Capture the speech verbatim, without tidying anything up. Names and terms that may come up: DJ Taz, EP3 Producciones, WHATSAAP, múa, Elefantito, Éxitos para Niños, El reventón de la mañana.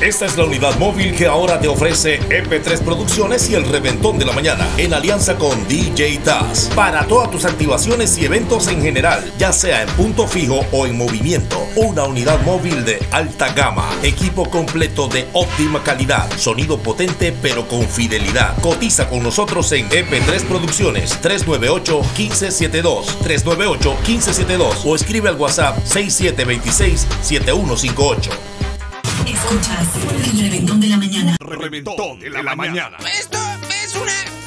Esta es la unidad móvil que ahora te ofrece E P tres Producciones y El Reventón de la Mañana, en alianza con D J Taz, para todas tus activaciones y eventos en general, ya sea en punto fijo o en movimiento. Una unidad móvil de alta gama, equipo completo de óptima calidad, sonido potente pero con fidelidad. Cotiza con nosotros en E P tres Producciones tres nueve ocho, uno cinco siete dos, tres nueve ocho, uno cinco siete dos, o escribe al WhatsApp seis siete dos seis, siete uno cinco ocho. Escuchas El Reventón de la Mañana. Reventón de la Mañana. Esto es una